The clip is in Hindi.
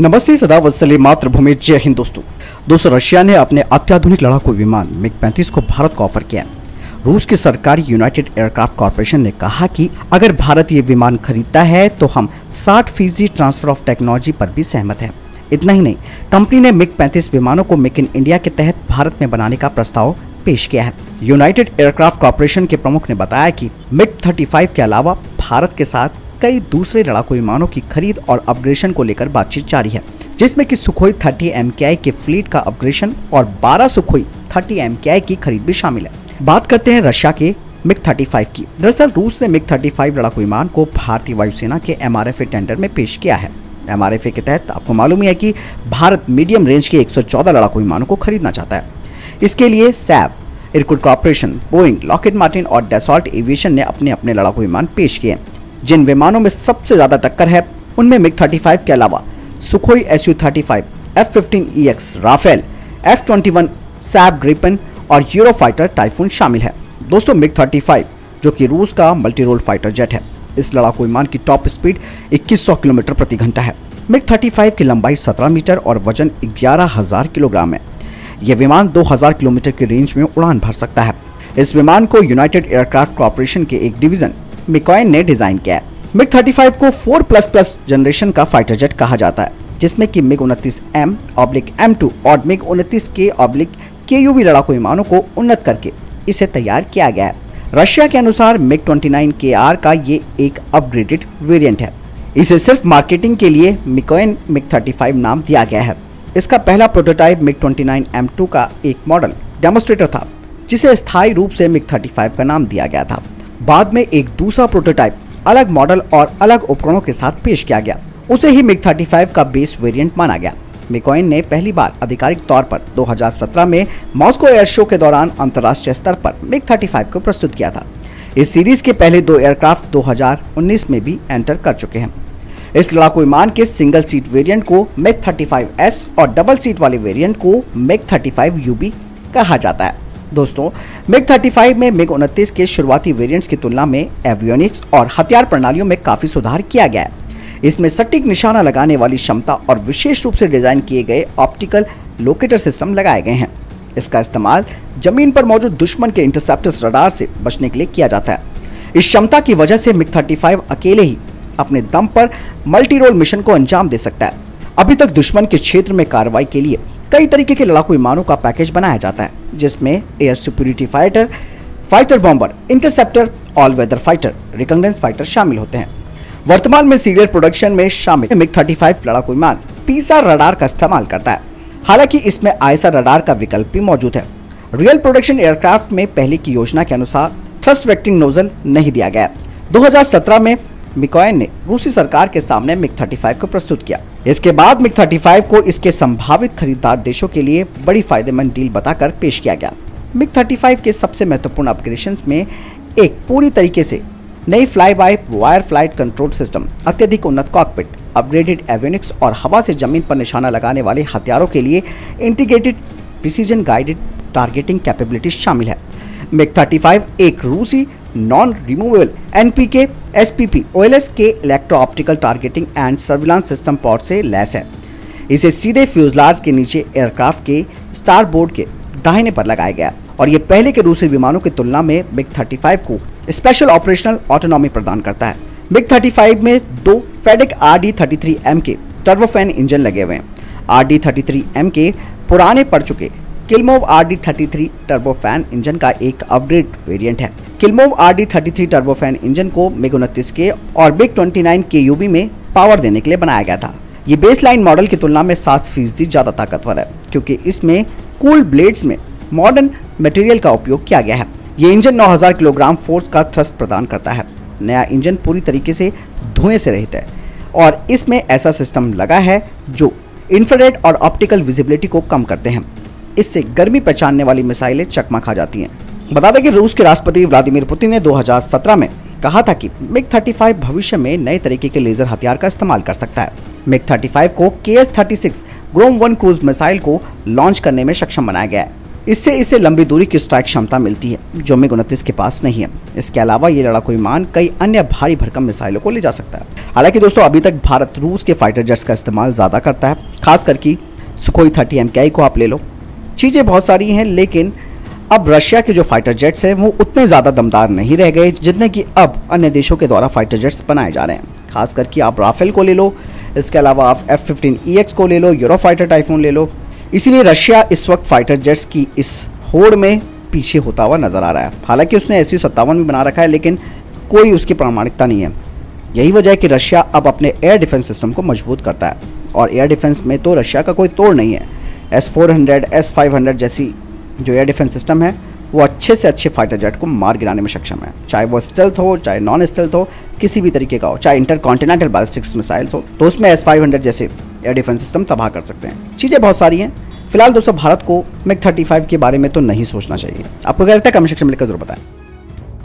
नमस्ते सदावत्सले मातृभूमि जय हिंद दोस्तों, रशिया ने अपने अत्याधुनिक लड़ाकू विमान MiG-35 को भारत को ऑफर किया। रूस की सरकारी यूनाइटेड एयरक्राफ्ट कॉरपोरेशन ने कहा कि अगर भारत ये विमान खरीदता है तो हम 60% ट्रांसफर ऑफ टेक्नोलॉजी पर भी सहमत हैं। इतना ही नहीं, कंपनी ने MiG-35 विमानों को मेक इन इंडिया के तहत भारत में बनाने का प्रस्ताव पेश किया है। यूनाइटेड एयरक्राफ्ट कॉरपोरेशन के प्रमुख ने बताया कि MiG-35 के अलावा भारत के साथ कई दूसरे लड़ाकू विमानों की खरीद और अपग्रेडेशन को लेकर बातचीत जारी है, जिसमें कि सुखोई 30 एमकेआई के फ्लीट का अपग्रेडेशन और 12 सुखोई 30 एमकेआई की खरीद भी शामिल है। बात करते हैं रशिया के MiG-35 की। दरअसल रूस ने MiG-35 लड़ाकू विमान को भारतीय वायुसेना के MRFA टेंडर में पेश किया है। MRFA के तहत आपको मालूम है कि भारत मीडियम रेंज के 114 लड़ाकू विमानों को खरीदना चाहता है। इसके लिए Saab, Irkut corporation, Boeing, Lockheed Martin और डेसॉल्ट एविएशन ने अपने अपने लड़ाकू विमान पेश किए। जिन विमानों में सबसे ज्यादा टक्कर है उनमें MiG-35 के अलावा Sukhoi Su-35, F-15 EX, Rafale, F-21, Saab, Gripen और यूरोफाइटर टाइफून शामिल है। दोस्तों, MiG-35 जो कि रूस का मल्टी रोल फाइटर जेट है, इस लड़ाकू विमान की टॉप स्पीड 2100 किलोमीटर प्रति घंटा है। MiG-35 की लंबाई 17 मीटर और वजन 11,000 किलोग्राम है। यह विमान 2,000 किलोमीटर की रेंज में उड़ान भर सकता है। इस विमान को यूनाइटेड एयरक्राफ्ट कॉरपोरेशन के एक डिवीजन मिकोयन ने डिजाइन किया है। MiG-35 को 4++ जनरेशन का फाइटर जेट कहा जाता है, जिसमें कि MiG-29M/M2 और MiG-29K/KUV लड़ाकू विमानों को उन्नत करके इसे तैयार किया गया है। रशिया के अनुसार MiG-29KR का ये एक अपग्रेडेड वेरिएंट है। इसे सिर्फ मार्केटिंग के लिए मिकोयन MiG-35 नाम दिया गया है। इसका पहला प्रोटोटाइप MiG-29M2 का एक मॉडल डेमोस्ट्रेटर था, जिसे स्थायी रूप से MiG-35 का नाम दिया गया था। बाद में एक दूसरा प्रोटोटाइप अलग मॉडल और अलग उपकरणों के साथ पेश किया गया, उसे ही MiG-35 का बेस वेरिएंट माना गया। मिकोयन ने पहली बार आधिकारिक तौर पर 2017 में मॉस्को एयर शो के दौरान अंतर्राष्ट्रीय स्तर पर MiG-35 को प्रस्तुत किया था। इस सीरीज के पहले दो एयरक्राफ्ट 2019 में भी एंटर कर चुके हैं। इस लड़ाकू विमान के सिंगल सीट वेरिएंट को MiG-35S और डबल सीट वाले वेरिएंट को MiG-35UB कहा जाता है। दोस्तों, MiG-35 में MiG-29 के शुरुआती वेरिएंट्स की तुलना में एवियोनिक्स और हथियार प्रणालियों में काफी सुधार किया गया है। इसमें सटीक निशाना लगाने वाली क्षमता और विशेष रूप से डिजाइन किए गए ऑप्टिकल लोकेटर सिस्टम लगाए गए हैं। इसका इस्तेमाल जमीन पर मौजूद दुश्मन के इंटरसेप्टर्स रडार से बचने के लिए किया जाता है। इस क्षमता की वजह से MiG-35 अकेले ही अपने दम पर मल्टी रोल मिशन को अंजाम दे सकता है। अभी तक दुश्मन के क्षेत्र में कार्रवाई के लिए कई तरीके के लड़ाकू विमानों का पैकेज बनाया जाता है, जिसमें air superiority fighter, fighter bomber, interceptor, all weather fighter, reconnaissance fighter शामिल होते हैं। वर्तमान में सीरियल प्रोडक्शन में शामिल MiG-35 लड़ाकू विमान पीसा रडार का इस्तेमाल करता है। हालांकि इसमें आईसा रडार का विकल्प भी मौजूद है। रियल प्रोडक्शन एयरक्राफ्ट में पहले की योजना के अनुसार थ्रस्ट वेक्टिंग नोजल नहीं दिया गया। 2017 में मिकोयन ने रूसी सरकार के सामने MiG-35 को प्रस्तुत किया। इसके बाद MiG-35 को इसके संभावित खरीदार देशों के लिए बड़ी फायदेमंद डील बताकर पेश किया गया। MiG-35 के सबसे महत्वपूर्ण अपग्रेडेशंस में एक पूरी तरीके से नई fly by wire flight control system, अत्यधिक उन्नत कॉकपिट, अपग्रेडेड एवियोनिक्स और हवा से जमीन पर निशाना लगाने वाले हथियारों के लिए integrated precision guided targeting capability शामिल है। MiG-35 एक रूसी non removable NPK SPP OLS के electro optical targeting and surveillance system pod से लैस है। इसे सीधे फ्यूजलाज के नीचे एयरक्राफ्ट के स्टारबोर्ड के दाहिने पर लगाया गया और ये पहले के रूसी विमानों की तुलना में MiG-35 को स्पेशल ऑपरेशनल ऑटोनॉमी प्रदान करता है। MiG-35 में दो फेडेक RD-33M के टर्बोफैन इंजन लगे हुए हैं। RD-33M के पुराने पड़ चुके किल्मोव RD-33 टर्बोफैन इंजन का एक अपग्रेड वेरिएंट है। किल्मोव RD-33 टर्बोफैन इंजन को MiG-29K और MiG-29KUB में पावर देने के लिए बनाया गया था। ये बेसलाइन मॉडल की तुलना में 7% ज़्यादा ताकतवर है, क्योंकि इसमें कूल ब्लेड्स में मॉडर्न मटेरियल का उपयोग किया गया है। ये इंजन 9000 किलोग्राम फोर्स का थ्रस्ट प्रदान करता है। नया इंजन पूरी तरीके से धुएँ से रहित है और इसमें ऐसा सिस्टम लगा है जो इंफ्रारेड और ऑप्टिकल विजिबिलिटी को कम करते हैं। इससे गर्मी पहचानने वाली मिसाइलें चकमा खा जाती हैं। बता दें कि रूस के राष्ट्रपति व्लादिमीर पुतिन ने 2017 में कहा था कि MiG-35 भविष्य में नए तरीके के लेजर हथियार का इस्तेमाल कर सकता है। MiG-35 को KS-36 Grom-1 क्रूज मिसाइल को लॉन्च करने में सक्षम बनाया गया है। इससे इसे लंबी दूरी की स्ट्राइक क्षमता मिलती है जो MiG-29 के पास नहीं है। इसके अलावा ये लड़ाकू विमान कई अन्य भारी भरकम मिसाइलों को ले जा सकता है। हालांकि दोस्तों अभी तक भारत रूस के फाइटर जेट्स का इस्तेमाल ज़्यादा करता है, खासकर कि Sukhoi 30 MKI को आप ले लो। चीज़ें बहुत सारी हैं, लेकिन अब रशिया के जो फाइटर जेट्स हैं वो उतने ज़्यादा दमदार नहीं रह गए जितने कि अब अन्य देशों के द्वारा फाइटर जेट्स बनाए जा रहे हैं। खास करके आप राफेल को ले लो, इसके अलावा आप F-15 EX को ले लो, यूरोफाइटर टाइफून ले लो। इसीलिए रशिया इस वक्त फाइटर जेट्स की इस होड़ में पीछे होता हुआ नज़र आ रहा है। हालांकि उसने SU-57 भी बना रखा है, लेकिन कोई उसकी प्रामाणिकता नहीं है। यही वजह है कि रशिया अब अपने एयर डिफेंस सिस्टम को मजबूत करता है और एयर डिफेंस में तो रशिया का कोई तोड़ नहीं है। S-400, S-500 जैसी जो एयर डिफेंस सिस्टम है वो अच्छे से अच्छे फाइटर जेट को मार गिराने में सक्षम है, चाहे वो स्टेल्थ हो चाहे नॉन स्टेल्थ हो, किसी भी तरीके का हो, चाहे इंटरकॉन्टिनेंटल बैलिस्टिक्स मिसाइल्स हो, तो उसमें S-500 जैसे एयर डिफेंस सिस्टम तबाह कर सकते हैं। चीज़ें बहुत सारी हैं। फिलहाल दोस्तों भारत को MiG-35 के बारे में तो नहीं सोचना चाहिए। आपको क्या लगता है कमेंट सेक्शन में लिखकर जरूर बताएं।